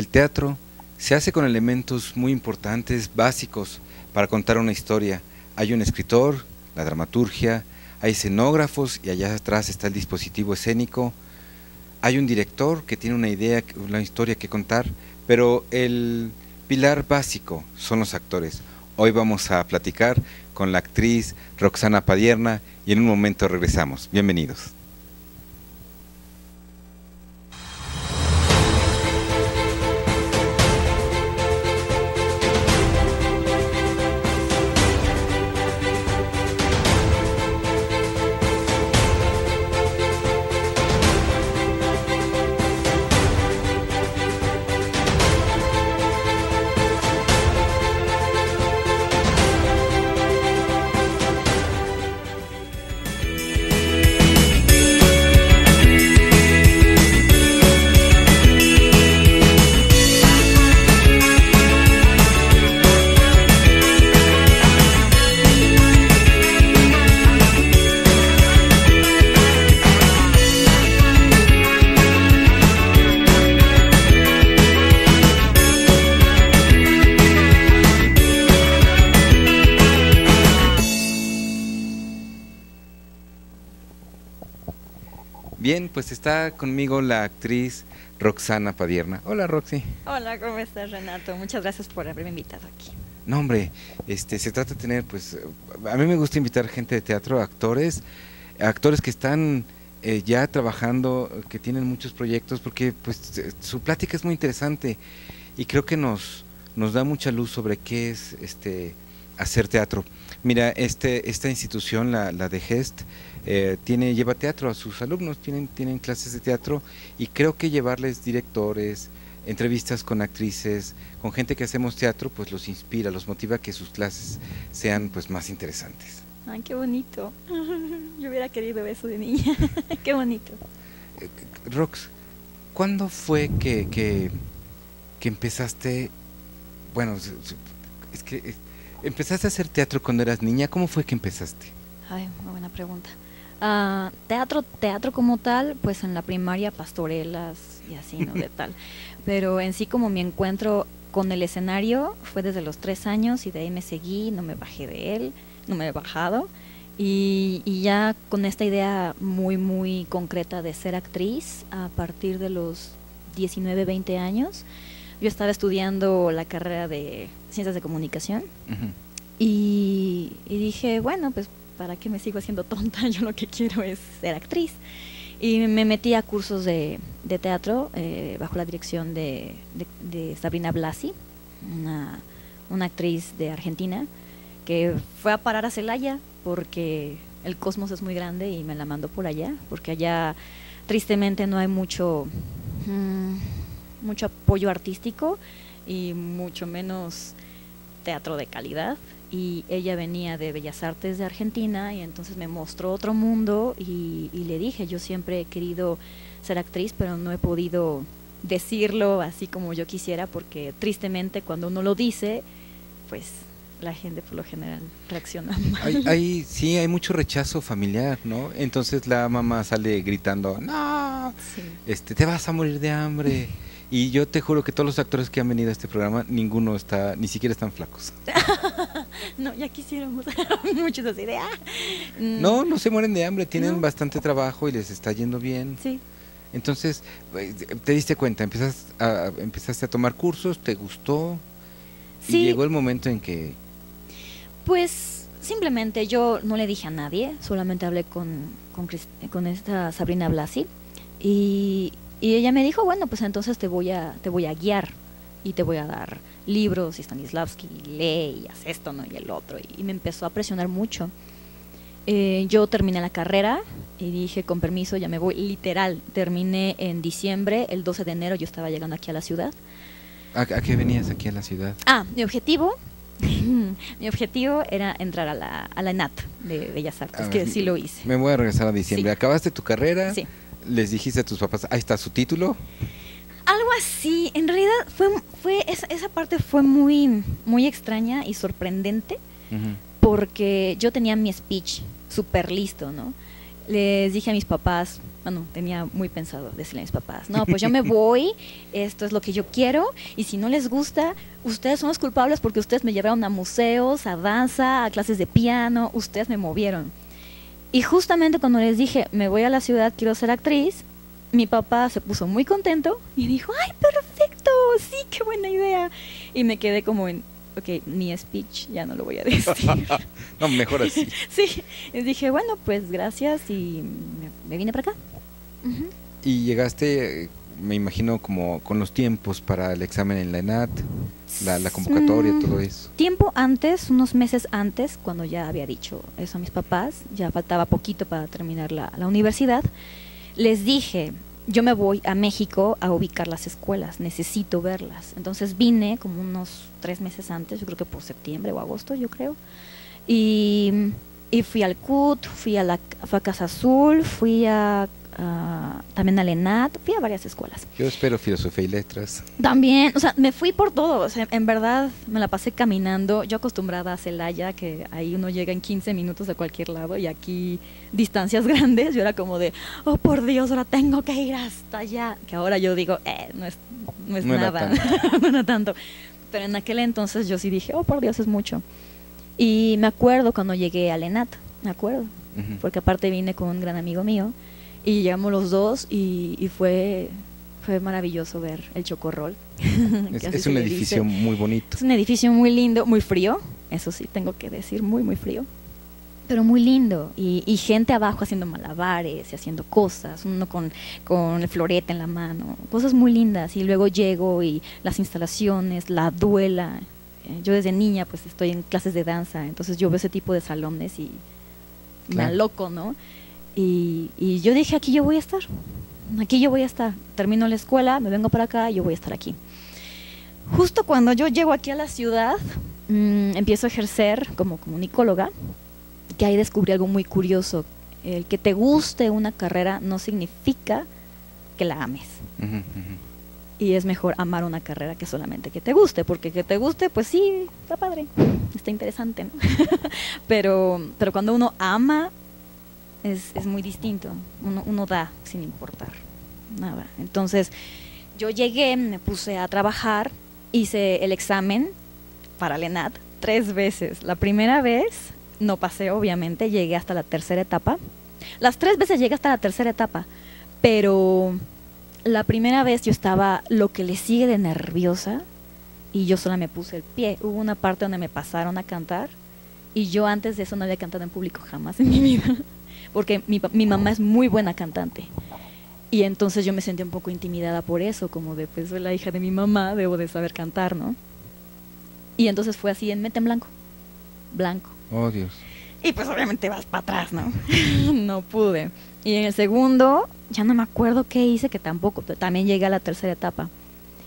El teatro se hace con elementos muy importantes, básicos, para contar una historia. Hay un escritor, la dramaturgia, hay escenógrafos y allá atrás está el dispositivo escénico. Hay un director que tiene una idea, una historia que contar, pero el pilar básico son los actores. Hoy vamos a platicar con la actriz Roxana Padierna y en un momento regresamos. Bienvenidos. Bien, pues está conmigo la actriz Roxana Padierna. Hola, Roxy. Hola, ¿cómo estás, Renato? Muchas gracias por haberme invitado aquí. No, hombre, se trata de tener, pues, a mí me gusta invitar gente de teatro, actores que están ya trabajando, que tienen muchos proyectos, porque pues su plática es muy interesante y creo que nos da mucha luz sobre qué es hacer teatro. Mira, esta institución, la de GEST, lleva teatro a sus alumnos, tienen clases de teatro y creo que llevarles directores, entrevistas con actrices, con gente que hacemos teatro, pues los inspira, los motiva a que sus clases sean pues más interesantes. ¡Ay, qué bonito! Yo hubiera querido eso de niña. ¡Qué bonito! Rox, ¿cuándo fue que empezaste? Bueno, es que empezaste a hacer teatro cuando eras niña. ¿Cómo fue que empezaste? Ay, muy buena pregunta. Teatro como tal, pues en la primaria pastorelas y así, ¿no? De tal. Pero en sí como mi encuentro con el escenario fue desde los 3 años y de ahí me seguí, no me bajé de él, no me he bajado. Y ya con esta idea muy, muy concreta de ser actriz a partir de los 19, 20 años, yo estaba estudiando la carrera de Ciencias de Comunicación. Uh-huh. y dije, bueno, pues ¿para qué me sigo haciendo tonta? Yo lo que quiero es ser actriz. Y me metí a cursos de teatro bajo la dirección de Sabrina Blasi, una actriz de Argentina, que fue a parar a Celaya porque el cosmos es muy grande y me la mandó por allá, porque allá tristemente no hay mucho apoyo artístico y mucho menos teatro de calidad. Y ella venía de Bellas Artes de Argentina y entonces me mostró otro mundo y le dije, yo siempre he querido ser actriz, pero no he podido decirlo así como yo quisiera, porque tristemente cuando uno lo dice, pues la gente por lo general reacciona mal. Sí, hay mucho rechazo familiar, ¿no? Entonces la mamá sale gritando, no, sí, te vas a morir de hambre. Y yo te juro que todos los actores que han venido a este programa, ninguno está, ni siquiera están flacos. No, ya quisiéramos. Muchos así de no se mueren de hambre, tienen bastante trabajo y les está yendo bien. Sí. Entonces, te diste cuenta, empezaste a tomar cursos, te gustó. Sí. Y llegó el momento en que... Pues, simplemente yo no le dije a nadie, solamente hablé con esta Sabrina Blasi y ella me dijo, bueno, pues entonces te voy a guiar y te voy a dar libros, y Stanislavski, y lee, y haz esto, ¿no? Y el otro. Y me empezó a presionar mucho. Yo terminé la carrera y dije, con permiso, ya me voy. Literal, terminé en diciembre, el 12 de enero yo estaba llegando aquí a la ciudad. ¿A qué venías aquí a la ciudad? Mi objetivo era entrar a la ENAT de Bellas Artes, que sí lo hice. Me voy a regresar a diciembre. Sí. ¿Acabaste tu carrera? Sí. ¿Les dijiste a tus papás, ahí está su título? Algo así, en realidad esa parte fue muy, muy extraña y sorprendente, uh-huh, porque yo tenía mi speech súper listo, ¿no? Les dije a mis papás, Bueno, tenía muy pensado decirle a mis papás, no, pues yo me voy, esto es lo que yo quiero, y si no les gusta, ustedes son los culpables porque ustedes me llevaron a museos, a danza, a clases de piano, ustedes me movieron. Y justamente cuando les dije, me voy a la ciudad, quiero ser actriz, mi papá se puso muy contento y dijo, ¡ay, perfecto! ¡Sí, qué buena idea! Y me quedé como en, ok, mi speech ya no lo voy a decir. No, mejor así. Sí, y dije, bueno, pues gracias y me vine para acá. Uh-huh. Y llegaste, me imagino, como con los tiempos para el examen en la ENAT, la convocatoria, todo eso. Tiempo antes, unos meses antes, cuando ya había dicho eso a mis papás, ya faltaba poquito para terminar la universidad, les dije, yo me voy a México a ubicar las escuelas, necesito verlas. Entonces vine como unos 3 meses antes, yo creo que por septiembre o agosto, yo creo, y fui al CUT, fui a Casa Azul, fui a... también a LENAT, fui a varias escuelas. Yo espero filosofía y letras. También, o sea, me fui por todo, o sea, en verdad me la pasé caminando, yo acostumbrada a Celaya, que ahí uno llega en 15 minutos a cualquier lado y aquí distancias grandes, yo era como de, oh por Dios, ahora tengo que ir hasta allá, que ahora yo digo, no es no nada, no era tanto, pero en aquel entonces yo sí dije, oh por Dios, es mucho. Y me acuerdo cuando llegué a LENAT, me acuerdo, porque aparte vine con un gran amigo mío, y llegamos los dos y fue maravilloso ver el Chocorrol. Es un edificio muy bonito. Es un edificio muy lindo, muy frío, eso sí, tengo que decir, muy, muy frío. Pero muy lindo, y gente abajo haciendo malabares y haciendo cosas, uno con el florete en la mano, cosas muy lindas. Y luego llego y las instalaciones, la duela. Yo desde niña pues estoy en clases de danza, entonces yo veo ese tipo de salones y me aloco, ¿no? Y yo dije, aquí yo voy a estar, termino la escuela, me vengo para acá, yo voy a estar aquí. Justo cuando yo llego aquí a la ciudad, empiezo a ejercer como comunicóloga, que ahí descubrí algo muy curioso. El que te guste una carrera no significa que la ames. Y es mejor amar una carrera que solamente que te guste, porque que te guste, pues sí, está padre, está interesante, ¿no? pero cuando uno ama, es muy distinto, uno da sin importar nada. Entonces yo llegué, me puse a trabajar, hice el examen para LENAT 3 veces. La primera vez no pasé, obviamente, llegué hasta la tercera etapa. Las 3 veces llegué hasta la tercera etapa, pero la primera vez yo estaba lo que le sigue de nerviosa y yo sola me puse el pie. Hubo una parte donde me pasaron a cantar y yo antes de eso no había cantado en público jamás en mi vida. Porque mi mamá es muy buena cantante y entonces yo me sentí un poco intimidada por eso, como de, pues soy la hija de mi mamá, debo de saber cantar, ¿no? Y entonces fue así, en meta en blanco. Oh, Dios. Y pues obviamente vas para atrás, ¿no? No pude. Y en el segundo, ya no me acuerdo qué hice, que tampoco, pero también llegué a la tercera etapa.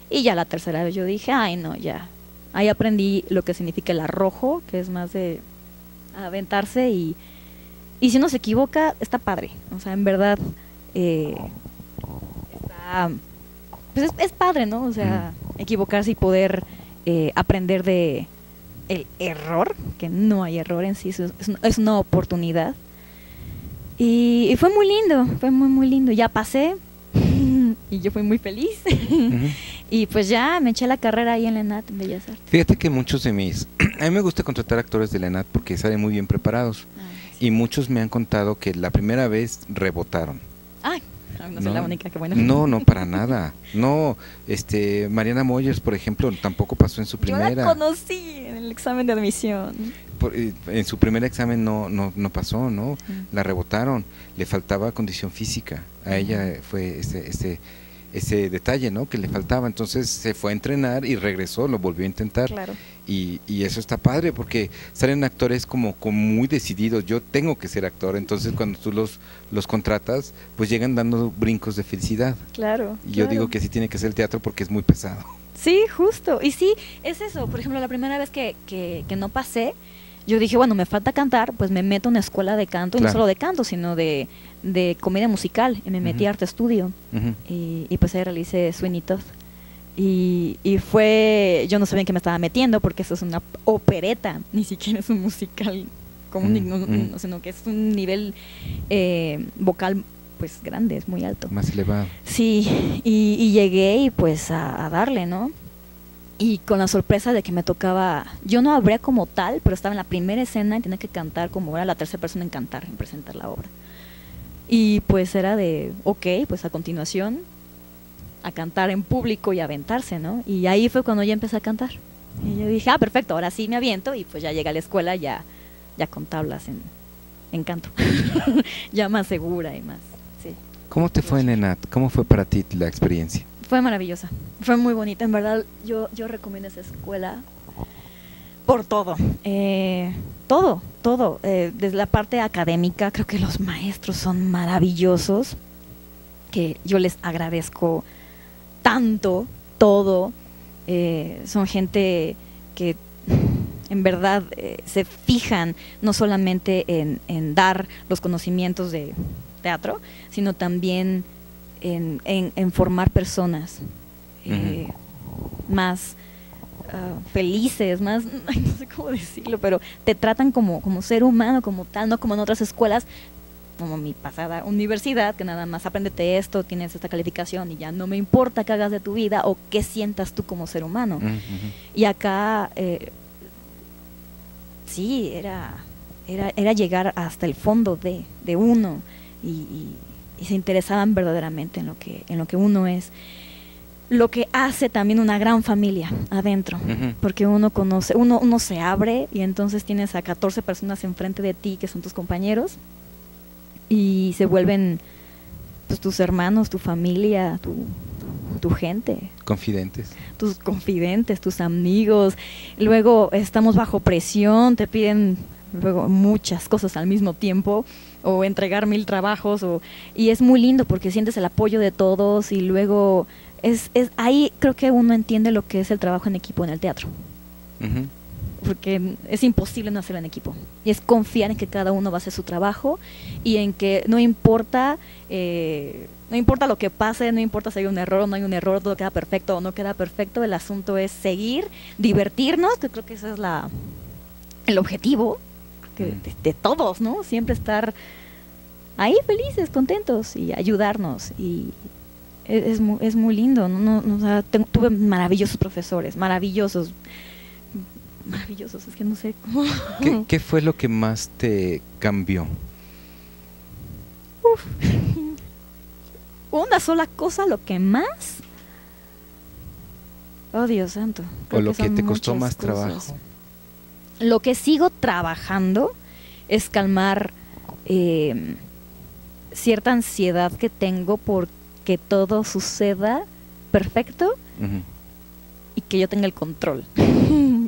Y ya la tercera vez yo dije, ay no, ya. Ahí aprendí lo que significa el arrojo, que es más de aventarse y si uno se equivoca, está padre. O sea, en verdad, pues es padre, ¿no? O sea, equivocarse y poder aprender de el error, que no hay error en sí, es una oportunidad. Y fue muy lindo, fue muy, muy lindo. Ya pasé y yo fui muy feliz. Y pues ya me eché la carrera ahí en LENAT, en Bellas Artes. Fíjate que muchos de mis... A mí me gusta contratar actores de LENAT porque salen muy bien preparados. Y muchos me han contado que la primera vez rebotaron. Ay, no soy la única, qué bueno. No, para nada. No, Mariana Moyers, por ejemplo, tampoco pasó en su primera. Yo la conocí en el examen de admisión. En su primer examen no pasó, ¿no? La rebotaron, le faltaba condición física. A ella fue ese detalle, ¿no? Que le faltaba. Entonces se fue a entrenar y regresó, lo volvió a intentar. Claro. Y eso está padre porque salen actores como muy decididos. Yo tengo que ser actor. Entonces cuando tú los contratas, pues llegan dando brincos de felicidad. Claro. Y yo digo que así tiene que ser el teatro porque es muy pesado. Sí, justo. Y sí, es eso. Por ejemplo, la primera vez que no pasé, yo dije, bueno, me falta cantar, pues me meto a una escuela de canto, y no solo de canto, sino de comedia musical, y me metí a Arte Estudio, y pues ahí realicé Sueñitos, y fue, yo no sabía en qué me estaba metiendo, porque eso es una opereta, ni siquiera es un musical, sino que es un nivel vocal pues grande, es muy alto. Más elevado. Sí, y llegué y pues a darle, ¿no? Y con la sorpresa de que me tocaba, yo no hablé como tal, pero estaba en la primera escena y tenía que cantar como era la tercera persona en cantar, en presentar la obra. Y pues era de, ok, pues a continuación, a cantar en público y a aventarse, ¿no? Y ahí fue cuando ya empecé a cantar. Y yo dije, ah, perfecto, ahora sí me aviento, y pues ya llegué a la escuela ya con tablas en canto, ya más segura y más, sí. ¿Cómo te fue en ENAT? ¿Cómo fue para ti la experiencia? Fue maravillosa, fue muy bonita, en verdad yo recomiendo esa escuela por todo, desde la parte académica. Creo que los maestros son maravillosos, que yo les agradezco tanto, todo. Son gente que en verdad se fijan no solamente en dar los conocimientos de teatro, sino también en formar personas más felices, más, no sé cómo decirlo, pero te tratan como ser humano, como tal, no como en otras escuelas, como mi pasada universidad, que nada más apréndete esto, tienes esta calificación y ya no me importa qué hagas de tu vida o qué sientas tú como ser humano. Y acá, sí, era llegar hasta el fondo de uno y se interesaban verdaderamente en lo que uno es. Lo que hace también una gran familia adentro, porque uno conoce, uno se abre y entonces tienes a 14 personas enfrente de ti que son tus compañeros, y se vuelven pues tus hermanos, tu familia, tu gente. Confidentes. Tus confidentes, tus amigos. Luego estamos bajo presión, te piden luego muchas cosas al mismo tiempo, o entregar 1000 trabajos, y es muy lindo porque sientes el apoyo de todos, y luego ahí creo que uno entiende lo que es el trabajo en equipo en el teatro. Porque es imposible no hacerlo en equipo, y es confiar en que cada uno va a hacer su trabajo y en que no importa lo que pase, no importa si hay un error o no hay un error, todo queda perfecto o no queda perfecto. El asunto es seguir, divertirnos, que creo que ese es el objetivo de todos, ¿no? Siempre estar ahí felices, contentos y ayudarnos, y es muy lindo, ¿no? O sea, tuve maravillosos profesores, maravillosos, es que no sé cómo. ¿Qué fue lo que más te cambió? Uf. Una sola cosa, lo que más. Oh, Dios santo. Creo o lo que te costó más trabajo. Lo que sigo trabajando es calmar cierta ansiedad que tengo porque todo suceda perfecto y que yo tenga el control.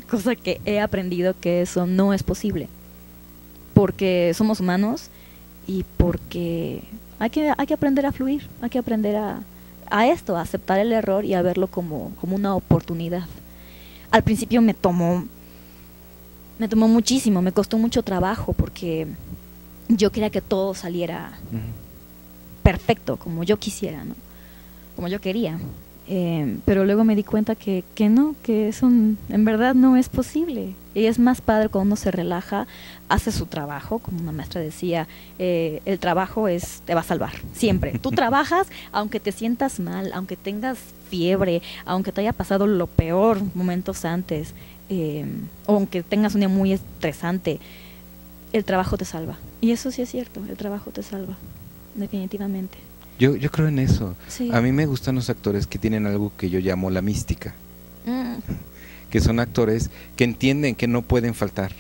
Cosa que he aprendido que eso no es posible, porque somos humanos y porque hay que aprender a fluir, hay que aprender a esto, a aceptar el error y a verlo como una oportunidad. Al principio me tomó muchísimo, me costó mucho trabajo porque yo quería que todo saliera perfecto, como yo quisiera, ¿no? Como yo quería. Pero luego me di cuenta que no, que eso en verdad no es posible. Y es más padre cuando uno se relaja, hace su trabajo, como una maestra decía, el trabajo te va a salvar, siempre. Tú trabajas, aunque te sientas mal, aunque tengas fiebre, aunque te haya pasado lo peor momentos antes, aunque tengas un día muy estresante, el trabajo te salva. Y eso sí es cierto, el trabajo te salva, definitivamente. Yo creo en eso. Sí. A mí me gustan los actores que tienen algo que yo llamo la mística. Que son actores que entienden que no pueden faltar,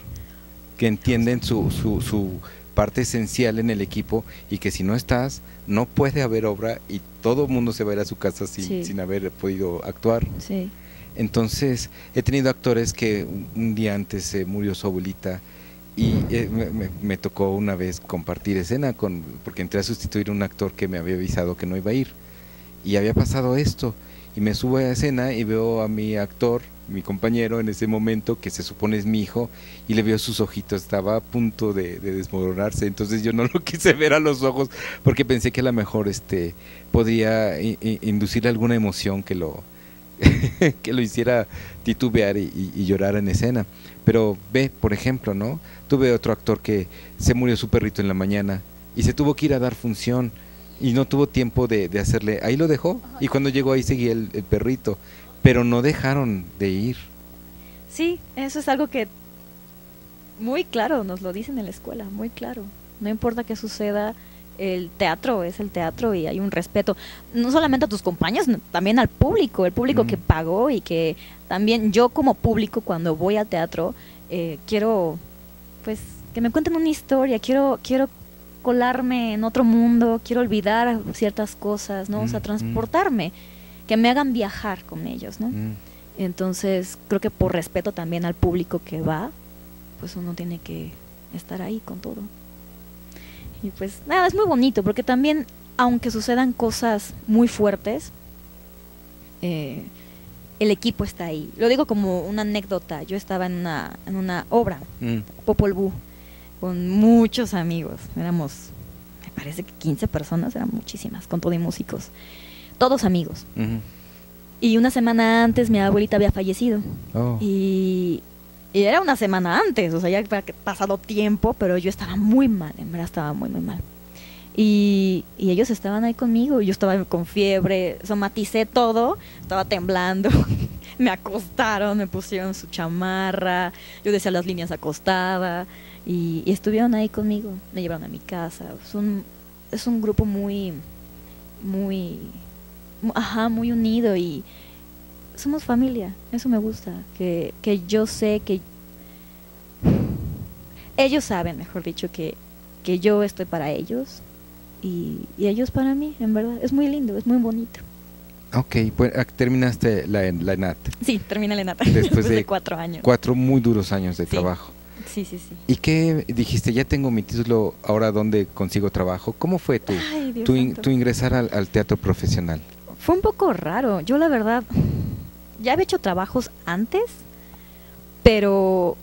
que entienden su parte esencial en el equipo, y que si no estás, no puede haber obra y todo el mundo se va a ir a su casa sin haber podido actuar. Sí. Entonces, he tenido actores que un día antes se murió su abuelita, y me tocó una vez compartir escena porque entré a sustituir a un actor que me había avisado que no iba a ir, y había pasado esto, y me subo a la escena y veo a mi actor, mi compañero en ese momento, que se supone es mi hijo, y le veo sus ojitos, estaba a punto de desmoronarse. Entonces yo no lo quise ver a los ojos porque pensé que a lo mejor podría inducir alguna emoción que lo hiciera titubear y llorar en escena. Pero ve, por ejemplo, ¿no? Tuve otro actor que se murió su perrito en la mañana y se tuvo que ir a dar función, y no tuvo tiempo de hacerle, ahí lo dejó, y cuando llegó ahí seguía el perrito, pero no dejaron de ir. Sí, eso es algo que muy claro, nos lo dicen en la escuela, muy claro, no importa qué suceda, el teatro es el teatro y hay un respeto, no solamente a tus compañeros, también al público, el público que pagó, y que también yo como público cuando voy al teatro quiero pues que me cuenten una historia, quiero colarme en otro mundo, quiero olvidar ciertas cosas, ¿no? O sea, transportarme, que me hagan viajar con ellos, ¿no? Entonces, creo que por respeto también al público que va, pues uno tiene que estar ahí con todo. Y pues nada, es muy bonito, porque también, aunque sucedan cosas muy fuertes, el equipo está ahí. Lo digo como una anécdota, yo estaba en una obra, Popol Vuh, con muchos amigos, éramos, me parece que 15 personas, eran muchísimas, con todo y músicos, todos amigos. Y una semana antes mi abuelita había fallecido, y era una semana antes, o sea, ya había pasado tiempo, pero yo estaba muy mal, en verdad estaba muy mal. Y ellos estaban ahí conmigo, yo estaba con fiebre, somaticé todo, estaba temblando, me acostaron, me pusieron su chamarra, yo decía las líneas acostada, y estuvieron ahí conmigo, me llevaron a mi casa. Es un grupo muy unido, y somos familia, eso me gusta, que yo sé que ellos saben, mejor dicho, que yo estoy para ellos y ellos para mí, en verdad, es muy lindo, es muy bonito. Ok, pues terminaste la ENAT. Sí, terminé la ENAT después de 4 años. 4 muy duros años de trabajo. Sí. ¿Y qué dijiste? Ya tengo mi título, ahora ¿dónde consigo trabajo? ¿Cómo fue tu ingresar al teatro profesional? Fue un poco raro, yo la verdad, ya había hecho trabajos antes, pero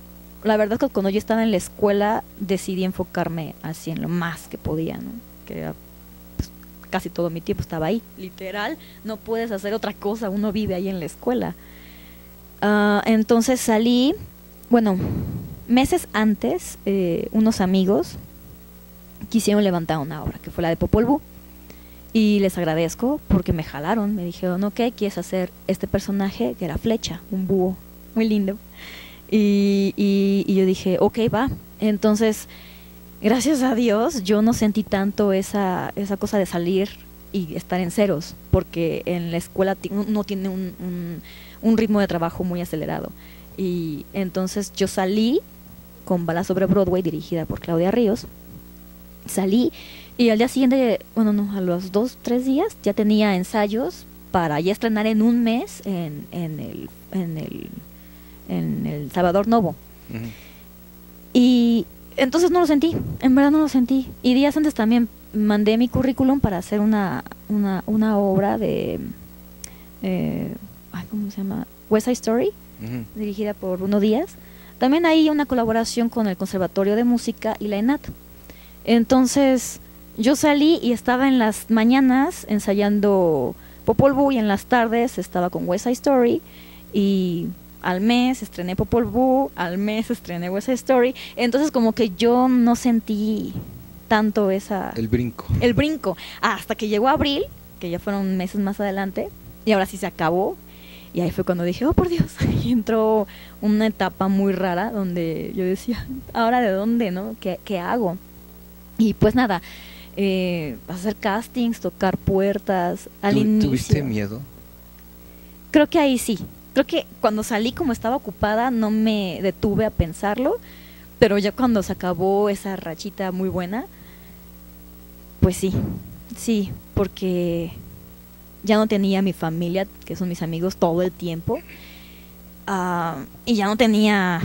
la verdad que cuando yo estaba en la escuela decidí enfocarme así en lo más que podía, ¿no? Que era, pues, casi todo mi tiempo estaba ahí, literal, no puedes hacer otra cosa, uno vive ahí en la escuela. Entonces salí, bueno, meses antes, unos amigos quisieron levantar una obra, que fue la de Popol Vuh. Y les agradezco porque me jalaron, me dijeron, ok, quieres hacer este personaje que era Flecha, un búho, muy lindo. Y yo dije, ok, va. Entonces, gracias a Dios, yo no sentí tanto esa cosa de salir y estar en ceros, porque en la escuela no tiene un ritmo de trabajo muy acelerado. Y entonces yo salí con Bala sobre Broadway, dirigida por Claudia Ríos, salí. Y al día siguiente, bueno, no, a los 2, 3 días ya tenía ensayos para ya estrenar en un mes en el Salvador Novo. Y entonces no lo sentí, en verdad no lo sentí. Y días antes también mandé mi currículum para hacer una obra de, ¿cómo se llama? West Side Story, dirigida por Bruno Díaz. También hay una colaboración con el Conservatorio de Música y la ENAT. Entonces yo salí y estaba en las mañanas ensayando Popol Vuh y en las tardes estaba con West Side Story, y al mes estrené Popol Vuh, al mes estrené West Side Story. Entonces como que yo no sentí tanto el brinco hasta que llegó abril, que ya fueron meses más adelante, y ahora sí se acabó. Y ahí fue cuando dije, oh por Dios, y entró una etapa muy rara donde yo decía, ¿ahora de dónde, no? ¿Qué hago? Y pues nada, hacer castings, tocar puertas, al inicio. ¿Tuviste miedo? Creo que ahí sí. Creo que cuando salí, como estaba ocupada, no me detuve a pensarlo, pero ya cuando se acabó esa rachita muy buena, pues sí, porque ya no tenía mi familia, que son mis amigos, todo el tiempo, y ya no tenía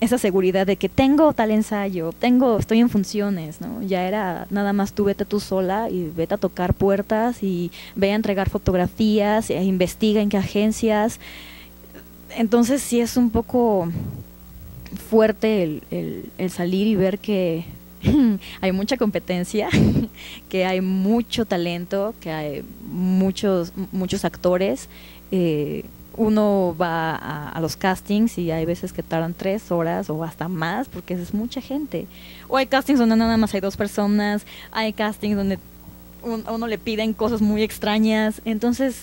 esa seguridad de que tengo tal ensayo, estoy en funciones, ¿no? Ya era nada más tú vete tú sola y vete a tocar puertas y ve a entregar fotografías, e investiga en qué agencias. Entonces sí es un poco fuerte el salir y ver que hay mucha competencia, que hay mucho talento, que hay muchos actores. Uno va a los castings y hay veces que tardan 3 horas o hasta más porque es mucha gente. O hay castings donde nada más hay 2 personas, hay castings donde a uno le piden cosas muy extrañas. Entonces,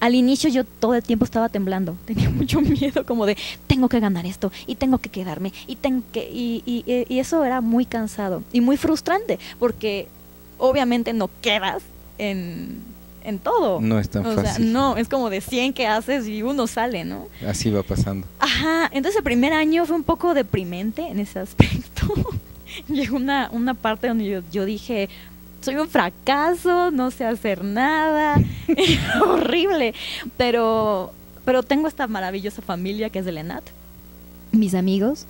al inicio yo todo el tiempo estaba temblando. Tenía mucho miedo como de, tengo que ganar esto, y tengo que quedarme, y tengo que... Y eso era muy cansado y muy frustrante, porque obviamente no quedas en todo. No es tan fácil. Sea, no, es como de 100 que haces y uno sale, ¿no? Así va pasando. Ajá, entonces el primer año fue un poco deprimente en ese aspecto. Llegó una parte donde yo dije, soy un fracaso, no sé hacer nada, es horrible. Pero tengo esta maravillosa familia que es de LENAT, mis amigos,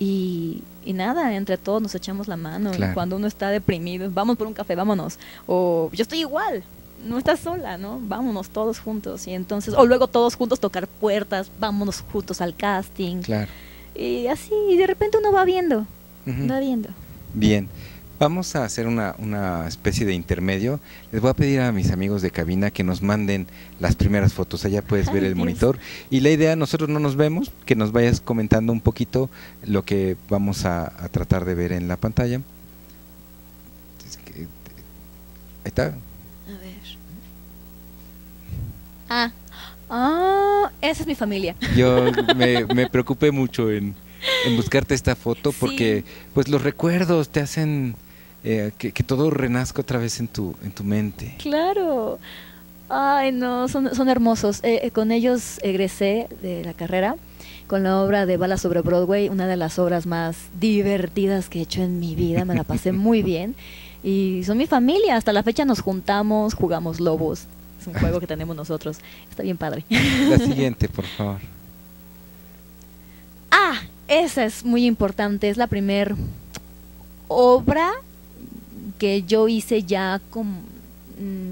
y nada, entre todos nos echamos la mano. Claro. Cuando uno está deprimido, vamos por un café, vámonos. O yo estoy igual, no estás sola, ¿no? Vámonos todos juntos. Y entonces, o luego todos juntos tocar puertas, vámonos juntos al casting. Claro. Y así, y de repente uno va viendo. Uh-huh. Va viendo. Bien. Vamos a hacer una especie de intermedio. Les voy a pedir a mis amigos de cabina que nos manden las primeras fotos. Allá puedes ver el monitor. Y la idea, nosotros no nos vemos, que nos vayas comentando un poquito lo que vamos a tratar de ver en la pantalla. Es que, ahí está. A ver. Ah, oh, esa es mi familia. Yo me preocupé mucho en buscarte esta foto porque, sí, pues los recuerdos te hacen... que todo renazca otra vez en tu mente. Claro. Ay, no, son hermosos. Con ellos egresé de la carrera con la obra de Bala sobre Broadway, una de las obras más divertidas que he hecho en mi vida. Me la pasé muy bien. Y son mi familia. Hasta la fecha nos juntamos, jugamos lobos. Es un juego que tenemos nosotros. Está bien padre. La siguiente, por favor. Ah, esa es muy importante. Es la primera obra que yo hice ya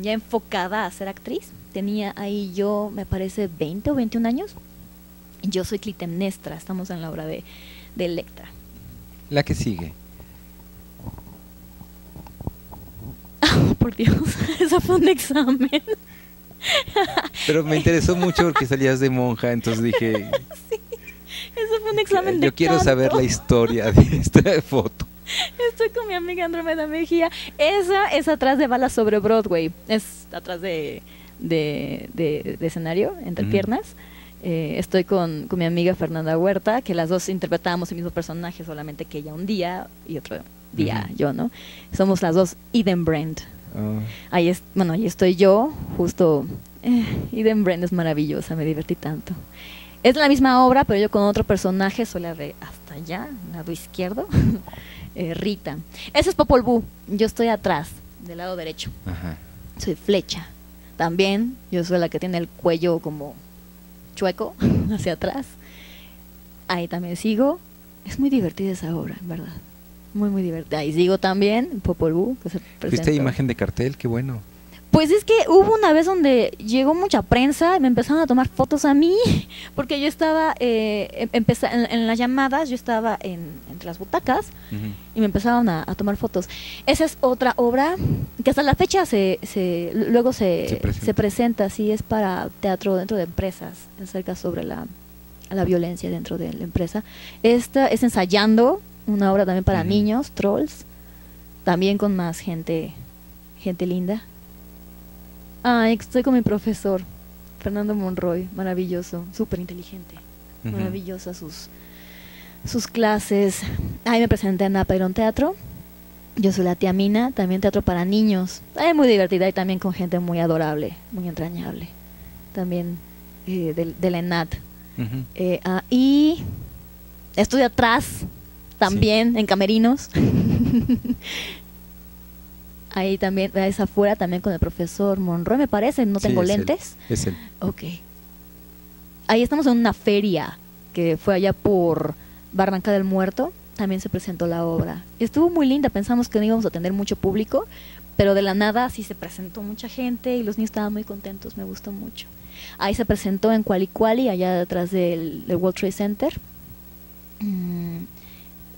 enfocada a ser actriz. Tenía ahí yo, me parece, 20 o 21 años. Yo soy Clitemnestra, estamos en la obra de Electra. La que sigue. Oh, por Dios, eso fue un examen. Pero me interesó mucho porque salías de monja, entonces dije... Sí, eso fue un examen de... Yo quiero saber la historia de esta foto. Estoy con mi amiga Andromeda Mejía. Esa es atrás de Balas sobre Broadway. Es atrás de escenario, entre piernas. Estoy con mi amiga Fernanda Huerta, que las dos interpretábamos el mismo personaje, solamente que ella un día y otro día yo, ¿no? Somos las dos Eden Brandt. Oh. Ahí estoy yo, justo. Eden Brandt es maravillosa, me divertí tanto. Es la misma obra, pero yo con otro personaje, soy la de hasta allá, lado izquierdo. Rita. Ese es Popol Vuh. Yo estoy atrás, del lado derecho. Ajá. Soy flecha. También yo soy la que tiene el cuello como chueco hacia atrás. Ahí también sigo. Es muy divertida esa obra, en verdad. Muy, muy divertida. Ahí sigo también Popol Vuh. ¿Fuiste imagen de cartel? Qué bueno. Pues es que hubo una vez donde llegó mucha prensa y me empezaron a tomar fotos a mí, porque yo estaba, en las llamadas, yo estaba entre las butacas y me empezaron a tomar fotos. Esa es otra obra que hasta la fecha luego se presenta, sí, es para teatro dentro de empresas, acerca sobre la violencia dentro de la empresa. Esta es Ensayando, una obra también para niños, Trolls, también con más gente linda. Ay, estoy con mi profesor, Fernando Monroy, maravilloso, súper inteligente, maravillosa sus clases. Ahí me presenté en Apairón Teatro, yo soy la tía Mina, también teatro para niños, muy divertida y también con gente muy adorable, muy entrañable, también del ENAT. Y estoy atrás, también en camerinos. Ahí también, es afuera, también con el profesor Monroy, me parece, no tengo lentes. Es él. Ok. Ahí estamos en una feria que fue allá por Barranca del Muerto, también se presentó la obra. Estuvo muy linda, pensamos que no íbamos a tener mucho público, pero de la nada sí se presentó mucha gente y los niños estaban muy contentos, me gustó mucho. Ahí se presentó en Cualicuali, allá detrás del World Trade Center.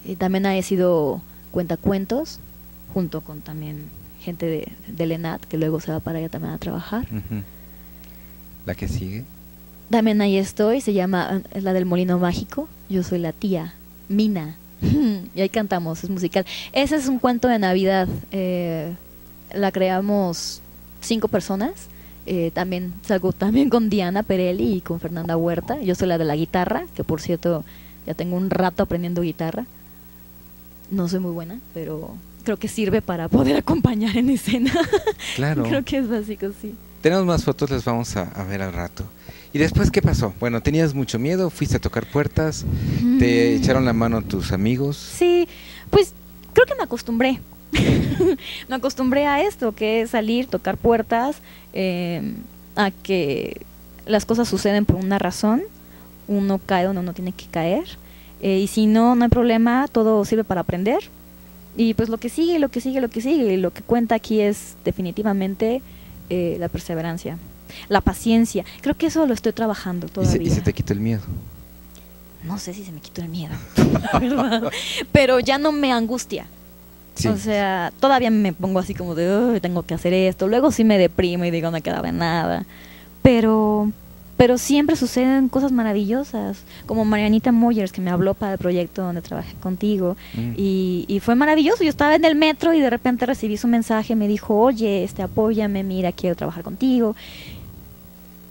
Y también ha sido Cuentacuentos, junto con también gente de LENAT, que luego se va para allá también a trabajar. La que sigue. También ahí estoy, es la del Molino Mágico, yo soy la tía Mina, y ahí cantamos, es musical. Ese es un cuento de Navidad, la creamos 5 personas. También salgo también con Diana Perelli y con Fernanda Huerta. Yo soy la de la guitarra, que por cierto ya tengo un rato aprendiendo guitarra. No soy muy buena, pero creo que sirve para poder acompañar en escena. Claro. Creo que es básico, sí. Tenemos más fotos, las vamos a ver al rato. ¿Y después qué pasó? Bueno, tenías mucho miedo, fuiste a tocar puertas, te echaron la mano tus amigos. Sí, pues creo que me acostumbré. Me acostumbré a esto, que es salir, tocar puertas, a que las cosas suceden por una razón, uno cae donde uno tiene que caer, y si no, no hay problema, todo sirve para aprender, y pues lo que sigue, lo que sigue, lo que sigue, y lo que cuenta aquí es definitivamente la perseverancia, la paciencia. Creo que eso lo estoy trabajando todavía. ¿Y se te quitó el miedo? No sé si se me quitó el miedo, la verdad, pero ya no me angustia. Sí. O sea, todavía me pongo así como de, tengo que hacer esto. Luego sí me deprimo y digo, no quedaba nada. Pero siempre suceden cosas maravillosas. Como Marianita Moyers, que me habló para el proyecto donde trabajé contigo. Y fue maravilloso. Yo estaba en el metro y de repente recibí su mensaje. Me dijo, oye, apóyame, mira, quiero trabajar contigo.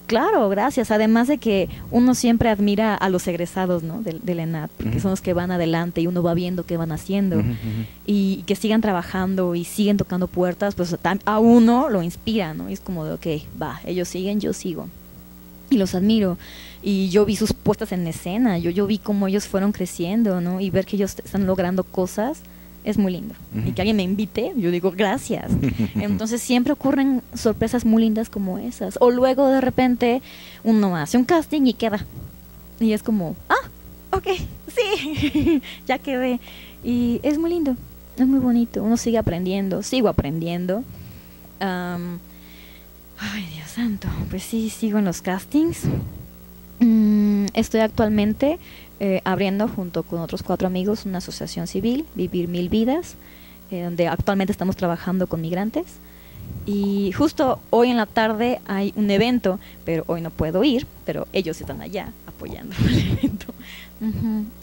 Claro, gracias. Además de que uno siempre admira a los egresados, ¿no? del ENAT, porque son los que van adelante y uno va viendo qué van haciendo. Y que sigan trabajando y siguen tocando puertas, pues a uno lo inspira, ¿no? Y es como de, ok, va, ellos siguen, yo sigo. Y los admiro. Y yo vi sus puestas en escena, yo vi cómo ellos fueron creciendo, ¿no? Y ver que ellos están logrando cosas es muy lindo. Y que alguien me invite, yo digo gracias. Entonces siempre ocurren sorpresas muy lindas como esas. O luego de repente uno hace un casting y queda. Y es como, ah, ok, sí, ya quedé. Y es muy lindo, es muy bonito. Uno sigue aprendiendo, sigo aprendiendo. Ay, Dios santo, pues sí, sigo en los castings. Estoy actualmente abriendo junto con otros 4 amigos una asociación civil, Vivir Mil Vidas, donde actualmente estamos trabajando con migrantes, y justo hoy en la tarde hay un evento, pero hoy no puedo ir, pero ellos están allá apoyando el evento.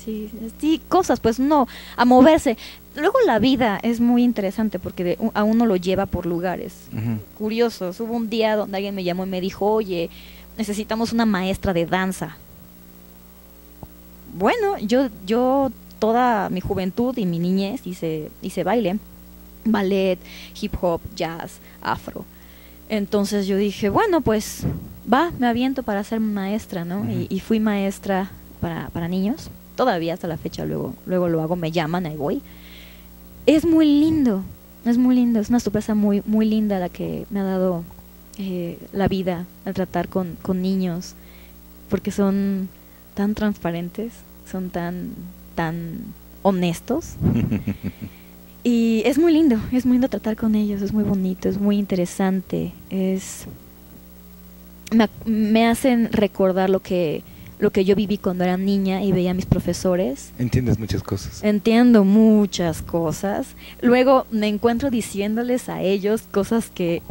Sí, sí, cosas, pues no, a moverse. Luego la vida es muy interesante porque a uno lo lleva por lugares curiosos. Hubo un día donde alguien me llamó y me dijo, oye, necesitamos una maestra de danza. Bueno, yo toda mi juventud y mi niñez hice baile, ballet, hip hop, jazz, afro. Entonces yo dije, bueno, pues va, me aviento para ser maestra, ¿no? Y fui maestra para niños. Todavía hasta la fecha luego lo hago, me llaman, ahí voy. Es muy lindo, es muy lindo. Es una sorpresa muy, muy linda la que me ha dado la vida al tratar con niños, porque son tan transparentes, son tan honestos, y es muy lindo tratar con ellos, es muy bonito, es muy interesante, me hacen recordar lo que yo viví cuando era niña y veía a mis profesores. Entiendes muchas cosas. Entiendo muchas cosas. Luego me encuentro diciéndoles a ellos cosas que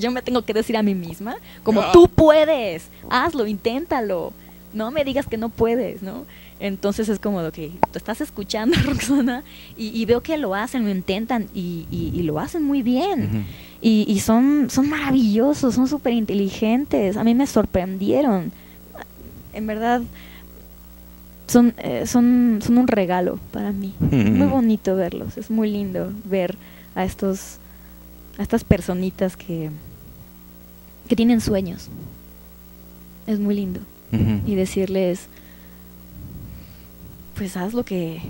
yo me tengo que decir a mí misma, como tú puedes, hazlo, inténtalo, no me digas que no puedes, ¿no? Entonces es como, ok, tú estás escuchando, Roxana, y veo que lo hacen, lo intentan, y lo hacen muy bien. Y son maravillosos, son súper inteligentes, a mí me sorprendieron. En verdad, son un regalo para mí. Muy bonito verlos, es muy lindo ver a estas personitas que tienen sueños. Es muy lindo. Y decirles, pues haz lo que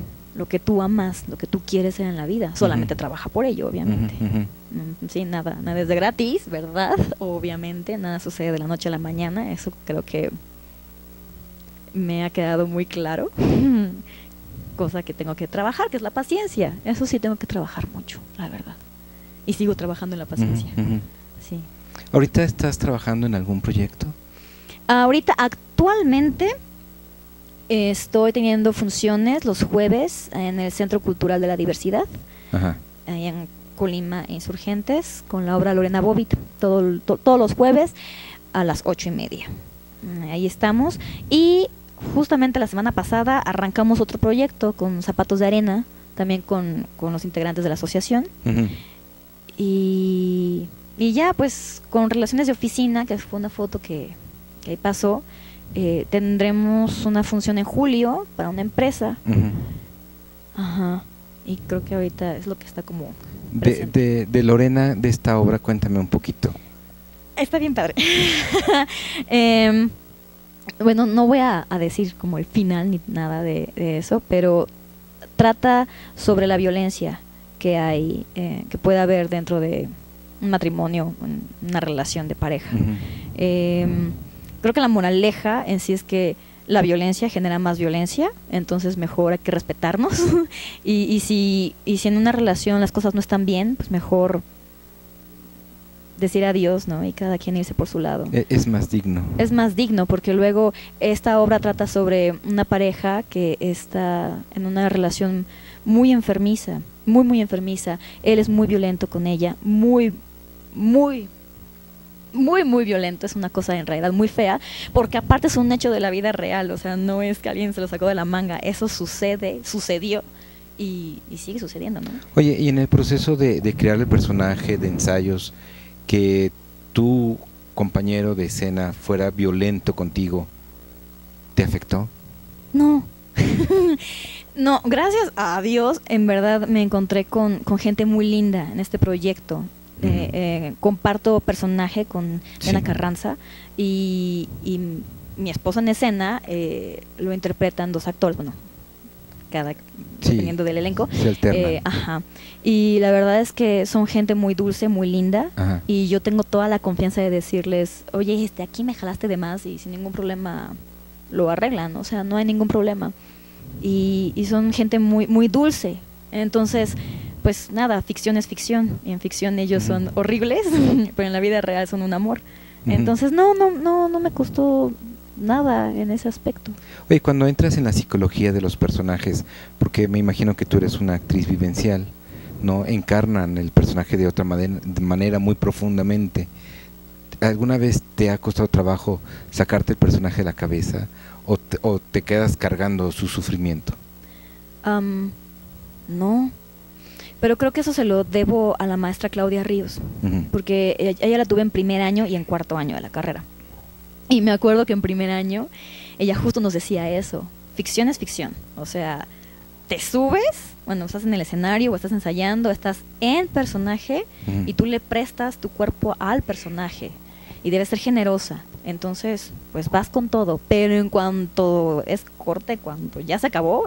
tú amas, lo que tú quieres hacer en la vida. Solamente trabaja por ello, obviamente. Sí, nada es de gratis, ¿verdad? Obviamente, nada sucede de la noche a la mañana. Eso creo que me ha quedado muy claro, cosa que tengo que trabajar, que es la paciencia. Eso sí tengo que trabajar mucho, la verdad, y sigo trabajando en la paciencia. Sí. ¿Ahorita estás trabajando en algún proyecto? Ahorita, actualmente, estoy teniendo funciones los jueves en el Centro Cultural de la Diversidad, ahí en Colima Insurgentes, con la obra Lorena Bobbitt, todos los jueves a las 8:30. Ahí estamos. Y justamente la semana pasada arrancamos otro proyecto con Zapatos de Arena, también con los integrantes de la asociación. Y ya pues con Relaciones de Oficina, que fue una foto que pasó, tendremos una función en julio para una empresa. Uh-huh. Ajá. Y creo que ahorita es lo que está como presente. De Lorena, de esta obra, cuéntame un poquito. Está bien padre. Bueno, no voy a decir como el final ni nada de eso, pero trata sobre la violencia que hay, que puede haber dentro de un matrimonio, una relación de pareja. Uh-huh. Creo que la moraleja en sí es que la violencia genera más violencia, entonces mejor hay que respetarnos. y si en una relación las cosas no están bien, pues mejor decir adiós, ¿no? Y cada quien irse por su lado. Es más digno. Es más digno, porque luego esta obra trata sobre una pareja que está en una relación muy enfermiza, muy enfermiza. Él es muy violento con ella, muy violento, es una cosa en realidad muy fea, porque aparte es un hecho de la vida real, o sea, no es que alguien se lo sacó de la manga, eso sucedió y sigue sucediendo, ¿no? Oye, y en el proceso de crear el personaje, de ensayos, que tu compañero de escena fuera violento contigo, ¿te afectó? No. No, gracias a Dios, en verdad me encontré con gente muy linda en este proyecto. Uh-huh. Comparto personaje con Elena Carranza y mi esposa en escena, lo interpretan dos actores, bueno, cada dependiendo del elenco. Se alternan. Ajá. Y la verdad es que son gente muy dulce, muy linda. Ajá. Y yo tengo toda la confianza de decirles, oye, aquí me jalaste de más, y sin ningún problema lo arreglan, o sea, no hay ningún problema. Y son gente muy dulce, entonces pues nada, ficción es ficción, y en ficción ellos son horribles, pero en la vida real son un amor. Entonces no me costó nada en ese aspecto. Oye, cuando entras en la psicología de los personajes, porque me imagino que tú eres una actriz vivencial, ¿no? Encarnan el personaje de otra manera muy profundamente. ¿Alguna vez te ha costado trabajo sacarte el personaje de la cabeza, o te quedas cargando su sufrimiento? No. Pero creo que eso se lo debo a la maestra Claudia Ríos, porque ella la tuve en primer año y en cuarto año de la carrera. Y me acuerdo que en primer año ella justo nos decía eso, ficción es ficción, o sea, te subes, bueno, estás en el escenario o estás ensayando, estás en personaje y tú le prestas tu cuerpo al personaje y debes ser generosa, entonces pues vas con todo, pero en cuanto es corte, cuando ya se acabó,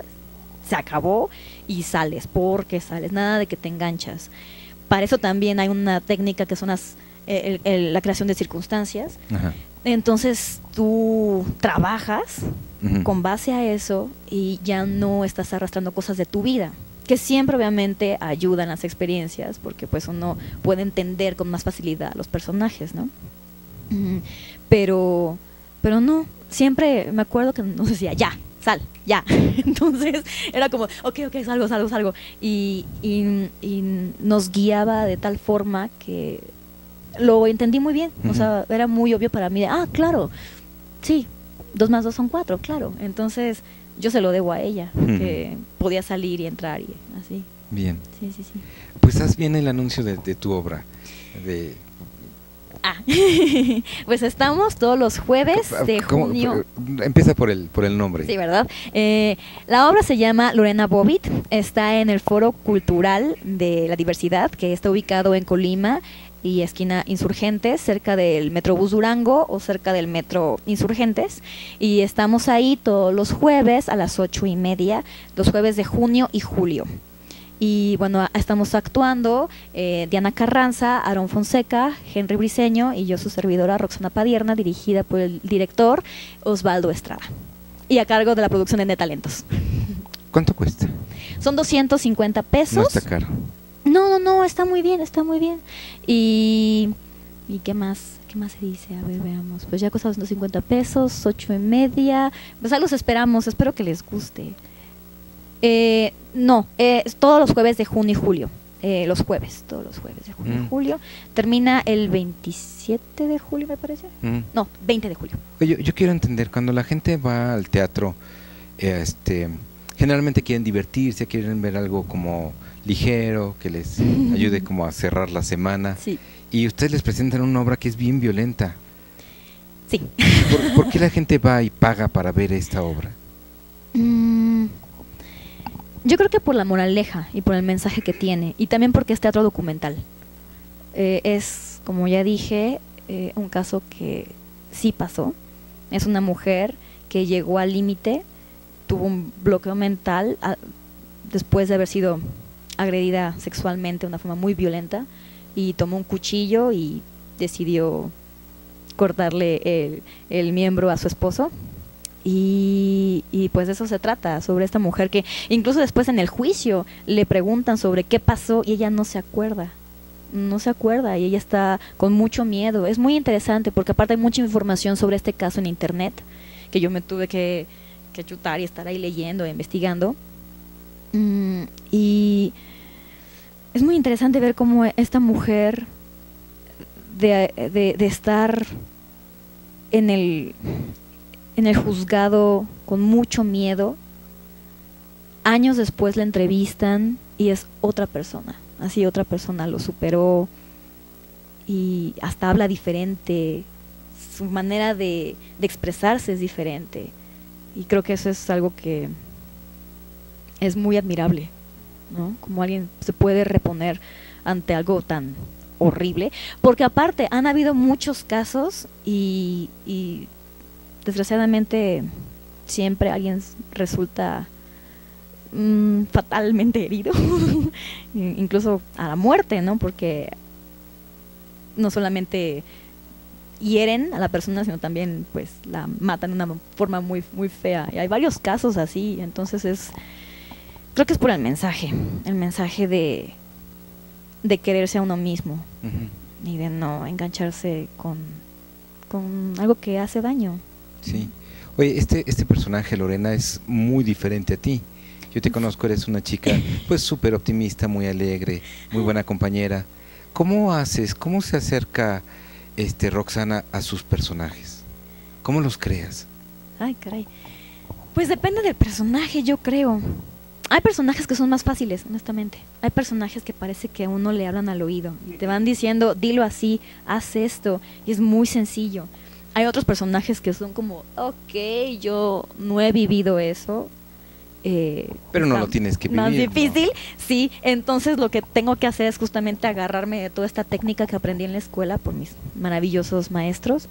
y sales, porque sales, nada de que te enganchas. Para eso también hay una técnica que son las, la creación de circunstancias. Ajá. Entonces tú trabajas con base a eso y ya no estás arrastrando cosas de tu vida, que siempre obviamente ayudan las experiencias, porque pues uno puede entender con más facilidad a los personajes, ¿no? Pero no, siempre me acuerdo que nos decía, ya, sal, ya. Entonces era como, ok, salgo. Y nos guiaba de tal forma que lo entendí muy bien. O sea, era muy obvio para mí, claro, sí, 2 más 2 son 4, claro. Entonces yo se lo debo a ella, que podía salir y entrar y así. Bien. Sí. Pues haz bien el anuncio de tu obra. Pues estamos todos los jueves de junio. Empieza por el nombre. Sí, ¿verdad? La obra se llama Lorena Bobbitt, está en el Foro Cultural de la Diversidad, que está ubicado en Colima y esquina Insurgentes, cerca del Metrobús Durango o cerca del Metro Insurgentes, y estamos ahí todos los jueves a las 8:30, los jueves de junio y julio. Y bueno, estamos actuando Diana Carranza, Aarón Fonseca, Henry Briceño y yo, su servidora Roxana Padierna, dirigida por el director Osvaldo Estrada, y a cargo de la producción de Talentos. ¿Cuánto cuesta? Son 250 pesos. No está caro. No, está muy bien. ¿Y qué más? ¿Qué más se dice? A ver, veamos. Pues ya cuesta 250 pesos, 8:30. Pues ahí los esperamos, espero que les guste. Todos los jueves de junio y julio. Todos los jueves de junio y julio. Termina el 27 de julio, me parece. No, 20 de julio. Yo quiero entender, cuando la gente va al teatro, generalmente quieren divertirse, quieren ver algo como ligero, que les ayude como a cerrar la semana. Sí. Y ustedes les presentan una obra que es bien violenta. Sí. ¿Por qué la gente va y paga para ver esta obra? Yo creo que por la moraleja y por el mensaje que tiene, y también porque es teatro documental. Es, como ya dije, un caso que sí pasó. Es una mujer que llegó al límite, tuvo un bloqueo mental después de haber sido agredida sexualmente de una forma muy violenta, y tomó un cuchillo y decidió cortarle el miembro a su esposo. Y pues de eso se trata, sobre esta mujer que incluso después en el juicio le preguntan sobre qué pasó y ella no se acuerda, y ella está con mucho miedo. Es muy interesante porque aparte hay mucha información sobre este caso en internet que yo me tuve que chutar y estar ahí leyendo e investigando, y es muy interesante ver cómo esta mujer de estar en el juzgado con mucho miedo, años después la entrevistan y es otra persona, así otra persona, lo superó y hasta habla diferente, su manera de expresarse es diferente, y creo que eso es algo que es muy admirable, ¿no? Como alguien se puede reponer ante algo tan horrible, porque aparte han habido muchos casos y desgraciadamente siempre alguien resulta fatalmente herido, incluso a la muerte, ¿no? Porque no solamente hieren a la persona, sino también pues la matan de una forma muy, muy fea. Y hay varios casos así, entonces creo que es por el mensaje de quererse a uno mismo, y de no engancharse con algo que hace daño. Sí. Oye, este personaje, Lorena, es muy diferente a ti. Yo te conozco, eres una chica pues súper optimista, muy alegre, muy buena compañera. ¿Cómo haces, cómo se acerca Roxana a sus personajes? ¿Cómo los creas? Ay, caray. Pues depende del personaje, yo creo. Hay personajes que son más fáciles, honestamente. Hay personajes que parece que a uno le hablan al oído y te van diciendo, dilo así, haz esto, y es muy sencillo. Hay otros personajes que son como, ok, yo no he vivido eso. Pero no lo tienes que vivir. Más difícil, ¿no? Sí. Entonces lo que tengo que hacer es justamente agarrarme de toda esta técnica que aprendí en la escuela por mis maravillosos maestros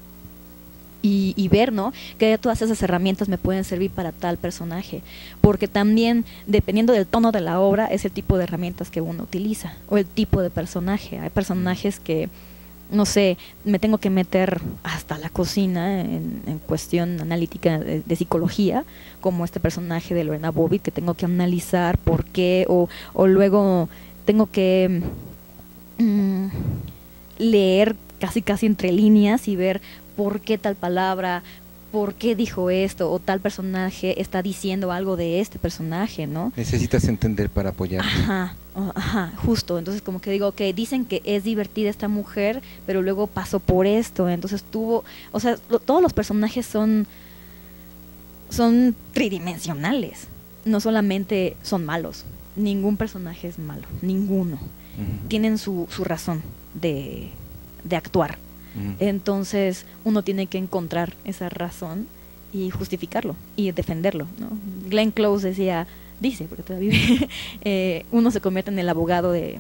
y ver, ¿no? Que ya todas esas herramientas me pueden servir para tal personaje. Porque también, dependiendo del tono de la obra, es el tipo de herramientas que uno utiliza o el tipo de personaje. Hay personajes que, no sé, me tengo que meter hasta la cocina en cuestión analítica de psicología, como este personaje de Lorena Bobbitt, que tengo que analizar por qué, o luego tengo que leer casi entre líneas y ver por qué tal palabra, por qué dijo esto, o tal personaje está diciendo algo de este personaje, ¿no? Necesitas entender para apoyar. Ajá. Ajá, justo. Entonces como que digo, ok, dicen que es divertida esta mujer, pero luego pasó por esto, entonces tuvo, o sea, todos los personajes son tridimensionales, no solamente son malos, ningún personaje es malo, ninguno. Tienen su razón de actuar. Entonces uno tiene que encontrar esa razón y justificarlo y defenderlo, ¿no? Glenn Close dice, porque todavía vive, uno se convierte en el abogado de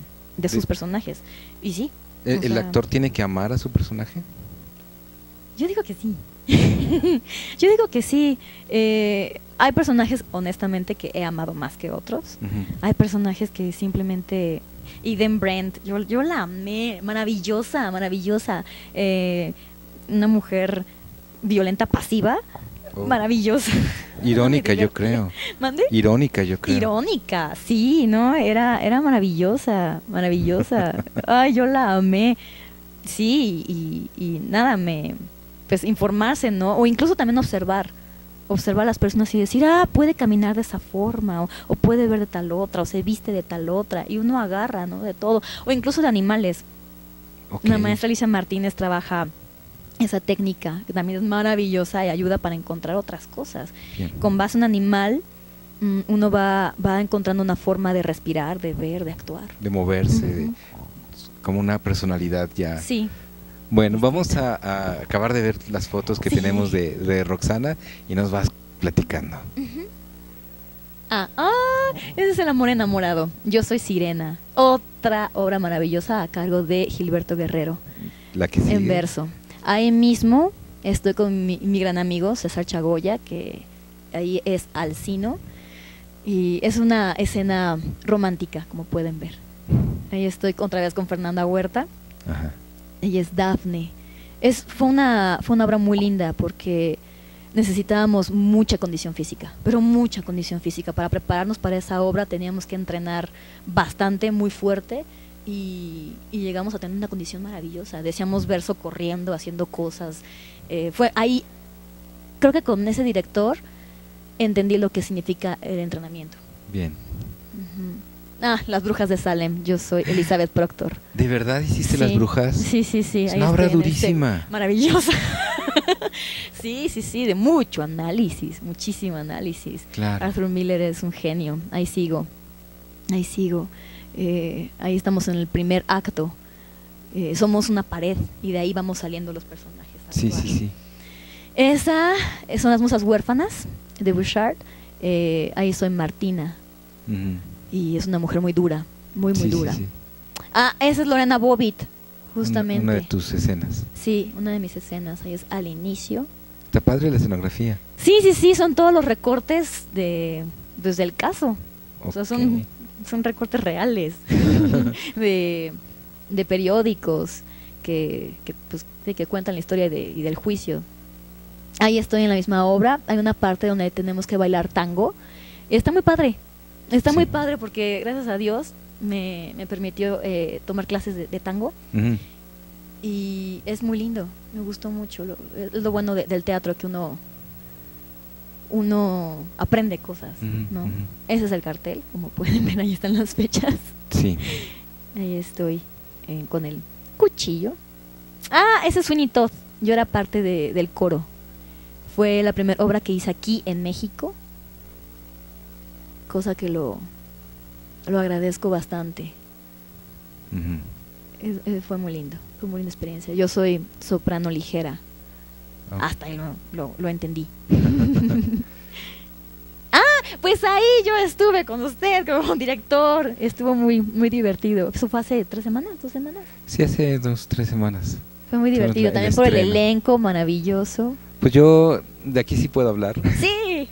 sus personajes. Y sí. ¿El actor tiene que amar a su personaje? Yo digo que sí. Yo digo que sí. Hay personajes, honestamente, que he amado más que otros. Hay personajes que simplemente... Eden Brandt, yo la amé. Maravillosa, maravillosa. Una mujer violenta, pasiva. Maravillosa. Irónica, yo creo. ¿Mande? Irónica, yo creo. Irónica, sí, ¿no? Era maravillosa, maravillosa. Ay, yo la amé. Sí, y nada, pues informarse, ¿no? O incluso también observar a las personas y decir, puede caminar de esa forma, o puede ver de tal otra, o se viste de tal otra, y uno agarra, ¿no? De todo, o incluso de animales. Okay. La maestra Alicia Martínez trabaja esa técnica, que también es maravillosa y ayuda para encontrar otras cosas. Bien. Con base en un animal, uno va encontrando una forma de respirar, de ver, de actuar. De moverse, de, como una personalidad ya. Sí. Bueno, vamos a acabar de ver las fotos que tenemos de Roxana y nos vas platicando. Ese es El amor enamorado. Yo soy Sirena. Otra obra maravillosa a cargo de Gilberto Guerrero. La que sigue. En verso. Ahí mismo estoy con mi gran amigo César Chagoya, que ahí es Alcino. Y es una escena romántica, como pueden ver. Ahí estoy otra vez con Fernanda Huerta. Ajá. Ella es Dafne. Fue una obra muy linda porque necesitábamos mucha condición física, pero mucha condición física. Para prepararnos para esa obra teníamos que entrenar bastante, muy fuerte, y llegamos a tener una condición maravillosa. Decíamos verso corriendo, haciendo cosas. Fue ahí, creo que con ese director entendí lo que significa el entrenamiento. Bien. Las brujas de Salem. Yo soy Elizabeth Proctor. ¿De verdad hiciste Las brujas? Sí, sí, sí. Es una obra durísima. Maravillosa. Sí, sí, sí, de mucho análisis, muchísimo análisis. Claro. Arthur Miller es un genio. Ahí sigo, ahí sigo. Ahí estamos en el primer acto. Somos una pared y de ahí vamos saliendo los personajes. Sí, sí, sí. Esa son Las musas huérfanas de Bouchard. Ahí soy Martina. Y es una mujer muy dura, muy, muy dura. Sí, sí. Esa es Lorena Bobbitt. Justamente. Una de tus escenas. Sí, una de mis escenas, ahí es al inicio. Está padre la escenografía. Sí, sí, sí, son todos los recortes desde el caso. Okay. O sea, son recortes reales de periódicos que cuentan la historia del juicio. Ahí estoy en la misma obra, hay una parte donde tenemos que bailar tango. Está muy padre, está muy padre porque gracias a Dios me permitió tomar clases de tango y es muy lindo, me gustó mucho. Es lo bueno del teatro, que uno aprende cosas, ¿no? Ese es el cartel, como pueden ver, ahí están las fechas. Sí. Ahí estoy con el cuchillo. Ese es Sueñitos. Yo era parte del coro. Fue la primera obra que hice aquí en México, cosa que lo agradezco bastante. Fue muy lindo, fue muy linda experiencia. Yo soy soprano ligera. Hasta ahí lo entendí. Pues ahí yo estuve con usted como director. Estuvo muy, muy divertido. Eso fue hace 3 semanas, 2 semanas. Sí, hace 2, 3 semanas. Fue muy divertido, también por el elenco maravilloso. Pues yo de aquí sí puedo hablar. Sí.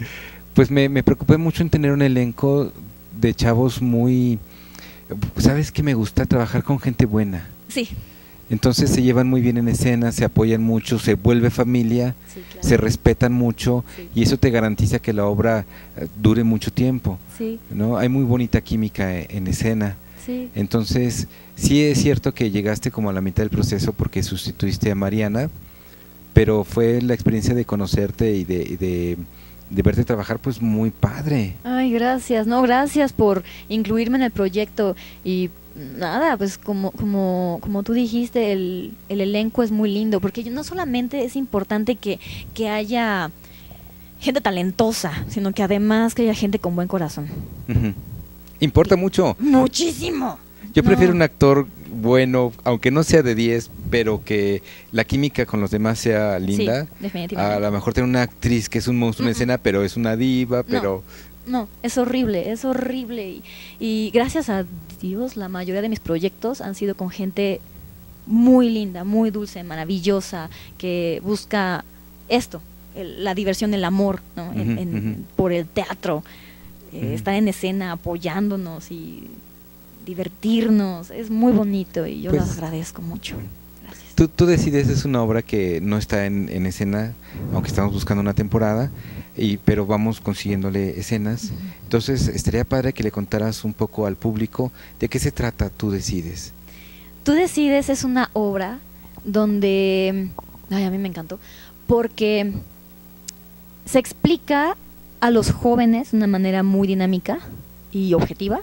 Pues me preocupé mucho en tener un elenco de chavos muy... ¿Sabes qué? Me gusta trabajar con gente buena. Sí. Entonces se llevan muy bien en escena, se apoyan mucho, se vuelve familia, sí, claro, se respetan mucho, sí, y eso te garantiza que la obra dure mucho tiempo. Sí. ¿No? Hay muy bonita química en escena. Sí. Entonces, sí es cierto que llegaste como a la mitad del proceso porque sustituiste a Mariana, pero fue la experiencia de conocerte y de verte trabajar, pues muy padre. Ay, gracias, no, gracias por incluirme en el proyecto. Y nada, pues como tú dijiste, el elenco es muy lindo, porque no solamente es importante que haya gente talentosa, sino que además que haya gente con buen corazón. Importa mucho. Muchísimo. Yo prefiero un actor bueno, aunque no sea de 10, pero que la química con los demás sea linda. Sí, definitivamente. A lo mejor tiene una actriz que es un monstruo en escena, pero es una diva, pero... No, es horrible, es horrible. Y gracias a Dios, la mayoría de mis proyectos han sido con gente muy linda, muy dulce, maravillosa, que busca esto, la diversión, el amor, ¿no? Por el teatro, estar en escena apoyándonos y... divertirnos, es muy bonito y yo pues, los agradezco mucho. Gracias. Tú decides, es una obra que no está en escena, aunque estamos buscando una temporada, pero vamos consiguiéndole escenas. Entonces estaría padre que le contaras un poco al público de qué se trata Tú decides. Tú decides es una obra donde, ay, a mí me encantó, porque se explica a los jóvenes de una manera muy dinámica y objetiva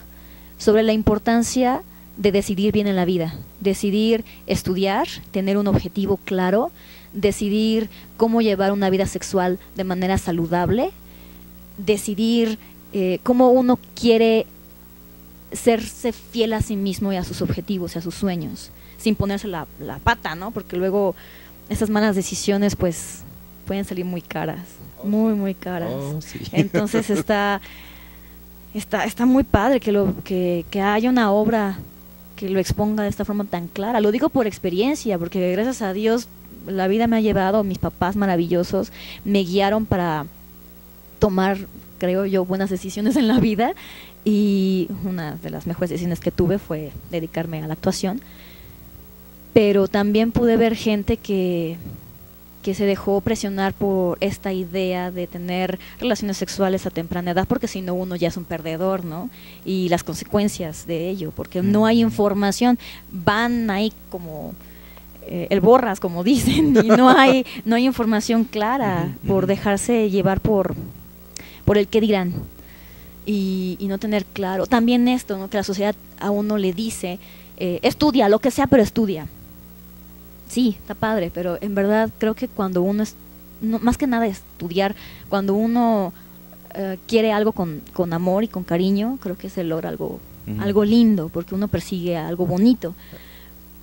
sobre la importancia de decidir bien en la vida, decidir estudiar, tener un objetivo claro, decidir cómo llevar una vida sexual de manera saludable, decidir cómo uno quiere serse fiel a sí mismo y a sus objetivos y a sus sueños, sin ponerse la pata, ¿no? Porque luego esas malas decisiones pues pueden salir muy caras, muy caras. Oh, sí. Entonces está muy padre que haya una obra que lo exponga de esta forma tan clara. Lo digo por experiencia, porque gracias a Dios la vida me ha llevado, mis papás maravillosos me guiaron para tomar, creo yo, buenas decisiones en la vida, y una de las mejores decisiones que tuve fue dedicarme a la actuación. Pero también pude ver gente que se dejó presionar por esta idea de tener relaciones sexuales a temprana edad, porque si no uno ya es un perdedor, ¿no? Y las consecuencias de ello, porque no hay información, van ahí como el borras, como dicen, y no hay información clara por dejarse llevar por el qué dirán, y no tener claro. También esto, ¿no? Que la sociedad a uno le dice, estudia, lo que sea, pero estudia. Sí, está padre, pero en verdad creo que cuando uno, más que nada estudiar, cuando uno quiere algo con amor y con cariño, creo que se logra algo lindo, porque uno persigue algo bonito.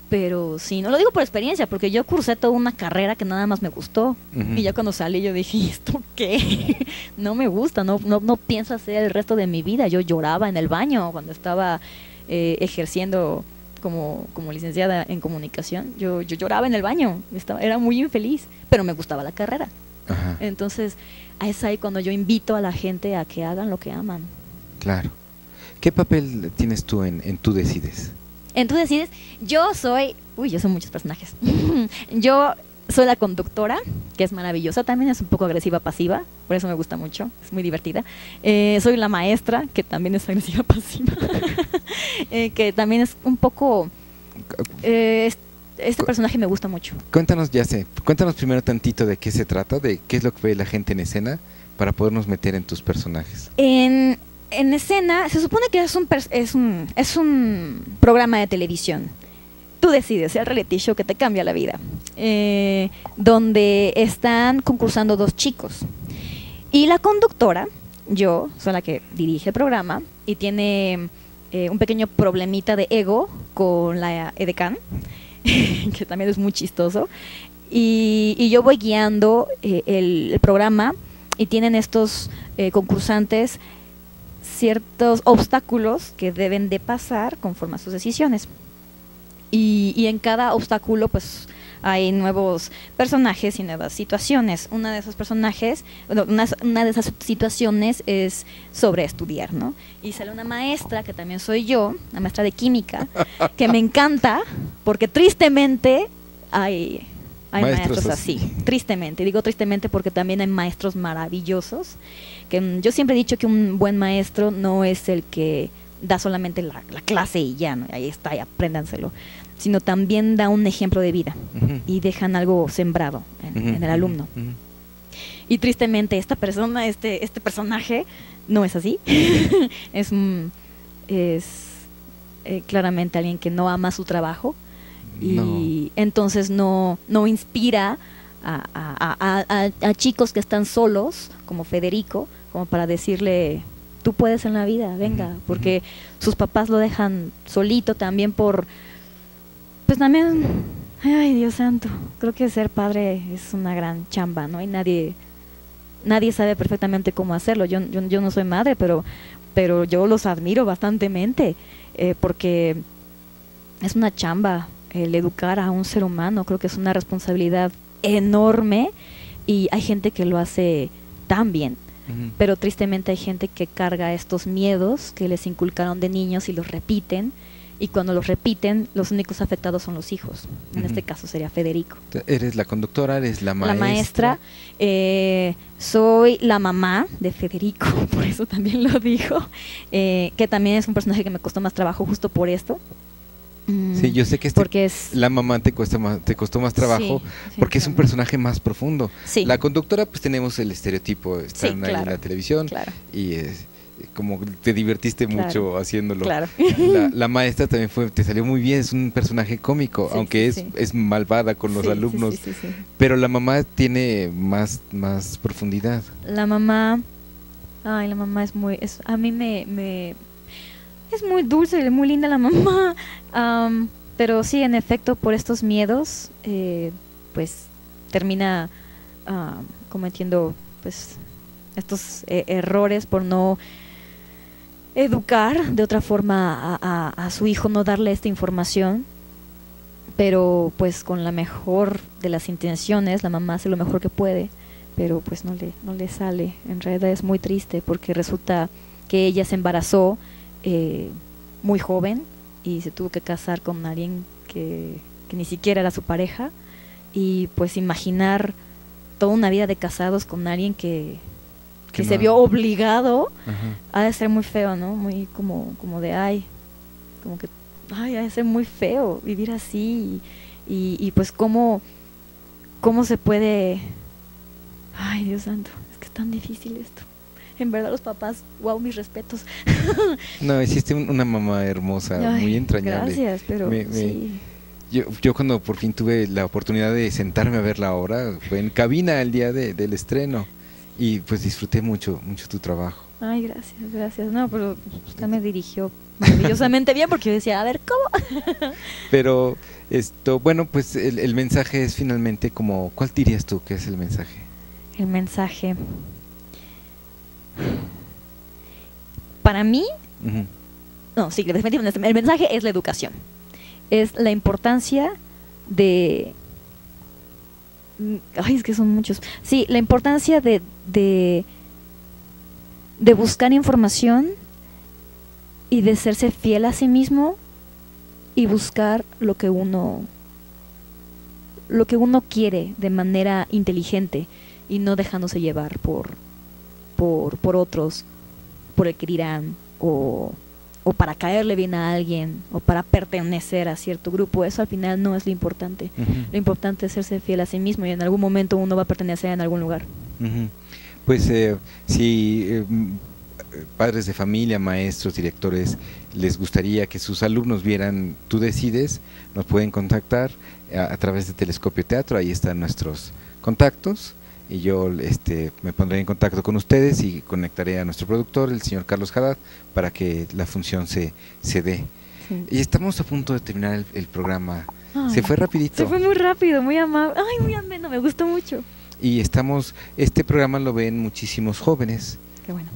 Pero sí, no lo digo por experiencia, porque yo cursé toda una carrera que nada más me gustó, y ya cuando salí yo dije, ¿esto qué? No me gusta, no pienso hacer el resto de mi vida. Yo lloraba en el baño cuando estaba ejerciendo como licenciada en comunicación. Yo lloraba en el baño, era muy infeliz, pero me gustaba la carrera. Ajá. Entonces, es ahí cuando yo invito a la gente a que hagan lo que aman. Claro. ¿Qué papel tienes tú en Tú Decides? En Tú Decides, yo soy muchos personajes. Yo soy la conductora, que es maravillosa, también es un poco agresiva pasiva, por eso me gusta mucho, es muy divertida. Soy la maestra, que también es agresiva pasiva, que también es un poco… este personaje me gusta mucho. Cuéntanos, cuéntanos primero tantito de qué se trata, de qué es lo que ve la gente en escena para podernos meter en tus personajes. En escena, se supone que es un programa de televisión. Tú Decides, el reality show que te cambia la vida, donde están concursando dos chicos. Y la conductora, yo, soy la que dirige el programa y tiene un pequeño problemita de ego con la edecán, que también es muy chistoso. Y yo voy guiando el programa, y tienen estos concursantes ciertos obstáculos que deben de pasar conforme a sus decisiones. Y en cada obstáculo pues hay nuevos personajes y nuevas situaciones. Una de esas situaciones es sobre estudiar, ¿no? Y sale una maestra, que también soy yo, una maestra de química, que me encanta, porque tristemente hay maestros así. Tristemente, digo tristemente porque también hay maestros maravillosos. Yo siempre he dicho que un buen maestro no es el que da solamente la clase y ya, ¿no? Ahí está, ya, apréndanselo, sino también da un ejemplo de vida, y dejan algo sembrado en el alumno. Y tristemente esta persona, este personaje no es así. es claramente alguien que no ama su trabajo, y entonces no inspira a chicos que están solos, como Federico, como para decirle… Tú puedes en la vida, venga, porque sus papás lo dejan solito también pues también, ay Dios santo, creo que ser padre es una gran chamba, ¿no? Y nadie sabe perfectamente cómo hacerlo. Yo no soy madre, pero yo los admiro bastantemente, porque es una chamba el educar a un ser humano. Creo que es una responsabilidad enorme, y hay gente que lo hace tan bien. Pero tristemente hay gente que carga estos miedos que les inculcaron de niños y los repiten, y cuando los repiten, los únicos afectados son los hijos. En este caso sería Federico. Eres la conductora, eres la maestra. La maestra, soy la mamá de Federico, por eso también lo digo, que también es un personaje que me costó más trabajo justo por esto. Sí, yo sé que la mamá te costó más trabajo, sí, porque es un personaje más profundo. Sí. La conductora, pues tenemos el estereotipo, están ahí en la televisión, y como te divertiste mucho haciéndolo. Claro. La maestra también te salió muy bien, es un personaje cómico, aunque es malvada con los alumnos, pero la mamá tiene más profundidad. La mamá Ay, la mamá es muy... a mí es muy dulce, muy linda la mamá. Pero sí, en efecto, por estos miedos, pues termina cometiendo pues estos errores por no educar de otra forma a su hijo, no darle esta información. Pero pues con la mejor de las intenciones, la mamá hace lo mejor que puede, pero pues no le sale. En realidad es muy triste porque resulta que ella se embarazó muy joven y se tuvo que casar con alguien que ni siquiera era su pareja, y pues imaginar toda una vida de casados con alguien que se vio obligado. Ajá. Ha de ser muy feo, ¿no? Muy como de ay, como que ay, ha de ser muy feo vivir así, y pues cómo se puede. Ay, Dios santo, es que es tan difícil esto. En verdad los papás, wow, mis respetos. No, hiciste una mamá hermosa, ay, muy entrañable. Gracias, pero sí. Yo cuando por fin tuve la oportunidad de sentarme a verla ahora, fue en cabina el día del estreno, y pues disfruté mucho tu trabajo. Ay, gracias, gracias. No, pero usted me dirigió maravillosamente bien, porque yo decía, a ver, ¿cómo? Pero esto, bueno, pues el mensaje es finalmente como, ¿cuál dirías tú que es el mensaje? El mensaje... Para mí, no, sí, definitivamente, el mensaje es la educación. Es la importancia de... Ay, es que son muchos. Sí, la importancia de buscar información y de serse fiel a sí mismo y buscar lo que uno quiere de manera inteligente y no dejándose llevar por otros, por el que dirán, o para caerle bien a alguien, o para pertenecer a cierto grupo. Eso al final no es lo importante. Uh-huh. Lo importante es serse fiel a sí mismo, y en algún momento uno va a pertenecer en algún lugar. Uh-huh. Pues si padres de familia, maestros, directores, les gustaría que sus alumnos vieran Tú Decides, nos pueden contactar a través de Telescopio Teatro. Ahí están nuestros contactos. Y yo me pondré en contacto con ustedes y conectaré a nuestro productor, el señor Carlos Haddad, para que la función se dé. Sí. Y estamos a punto de terminar el programa. Ay, se fue rapidito. Se fue muy rápido, muy amable. Ay, muy ameno, me gustó mucho. Y este programa lo ven muchísimos jóvenes. Qué bueno.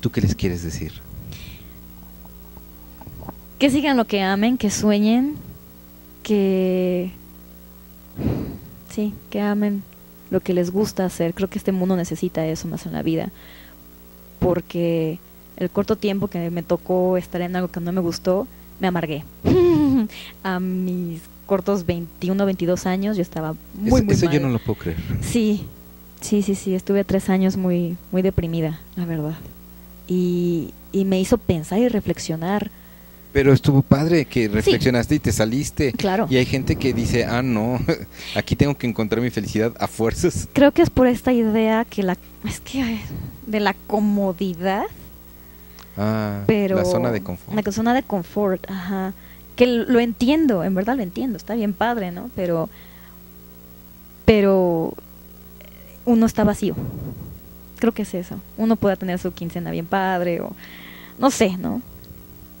¿Tú qué les quieres decir? Que sigan lo que amen, que sueñen, que... Sí, que amen lo que les gusta hacer. Creo que este mundo necesita eso más en la vida, porque el corto tiempo que me tocó estar en algo que no me gustó, me amargué. A mis cortos 21, 22 años yo estaba muy eso mal. Yo no lo puedo creer. Sí, estuve 3 años muy, muy deprimida, la verdad, y me hizo pensar y reflexionar. Pero estuvo padre que reflexionaste, sí, y te saliste. Claro. Y hay gente que dice, ah, no, aquí tengo que encontrar mi felicidad a fuerzas. Creo que es por esta idea de la comodidad. Ah, pero la zona de confort. La zona de confort, ajá. Que lo entiendo, en verdad lo entiendo, está bien padre, ¿no? Pero uno está vacío. Creo que es eso. Uno puede tener su quincena bien padre, o no sé, ¿no?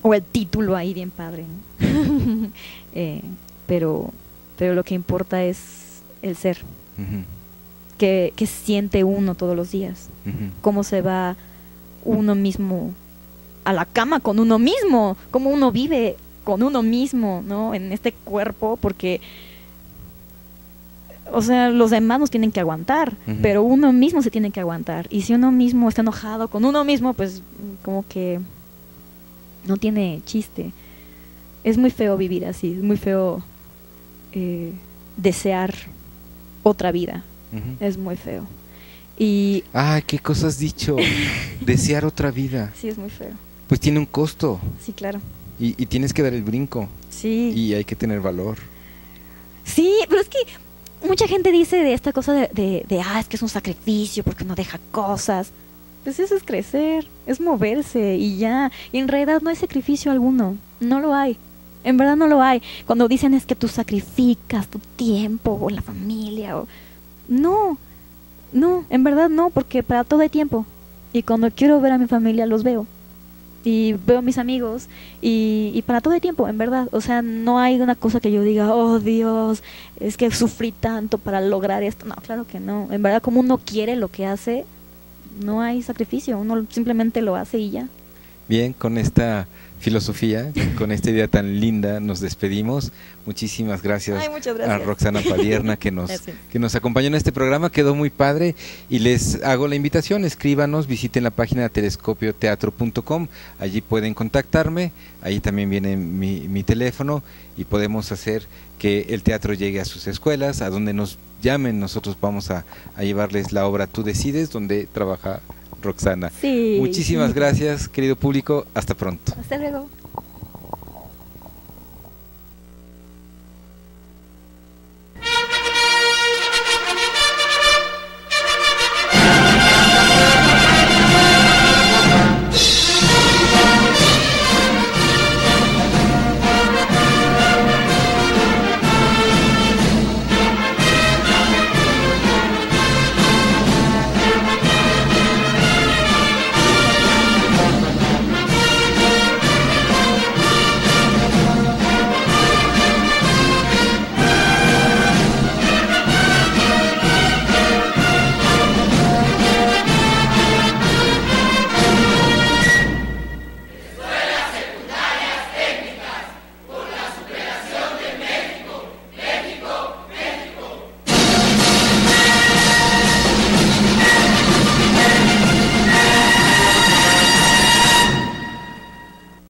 O el título ahí bien padre, ¿no? Pero lo que importa es el ser. Uh-huh. Que siente uno todos los días. Uh-huh. Cómo se va uno mismo a la cama con uno mismo. Cómo uno vive con uno mismo, ¿no? En este cuerpo, porque... O sea, los demás nos tienen que aguantar, uh-huh, pero uno mismo se tiene que aguantar. Y si uno mismo está enojado con uno mismo, pues como que... no tiene chiste. Es muy feo vivir así, es muy feo desear otra vida. Uh-huh. Es muy feo. Y ¡ay, qué cosa has dicho! Desear otra vida. Sí, es muy feo. Pues tiene un costo. Sí, claro. Y tienes que dar el brinco. Sí. Y hay que tener valor. Sí, pero es que mucha gente dice de esta cosa de es que es un sacrificio porque no deja cosas. Pues eso es crecer, es moverse y ya. Y en realidad no hay sacrificio alguno, no lo hay, en verdad no lo hay. Cuando dicen es que tú sacrificas tu tiempo o la familia, o... no, en verdad no, porque para todo hay tiempo. y cuando quiero ver a mi familia los veo, y veo a mis amigos, y para todo el tiempo, en verdad. O sea, no hay una cosa que yo diga, oh Dios, es que sufrí tanto para lograr esto. No, claro que no. En verdad, como uno quiere lo que hace, no hay sacrificio, uno simplemente lo hace y ya. Bien, con esta filosofía, con esta idea tan linda, nos despedimos. Muchísimas gracias, a Roxana Padierna que nos acompañó en este programa. Quedó muy padre y les hago la invitación, escríbanos, visiten la página telescopioteatro.com, allí pueden contactarme, ahí también viene mi teléfono y podemos hacer que el teatro llegue a sus escuelas, a donde nos llamen, nosotros vamos a llevarles la obra Tú Decides, donde trabaja Roxana. Sí. Muchísimas gracias, querido público. Hasta pronto. Hasta luego.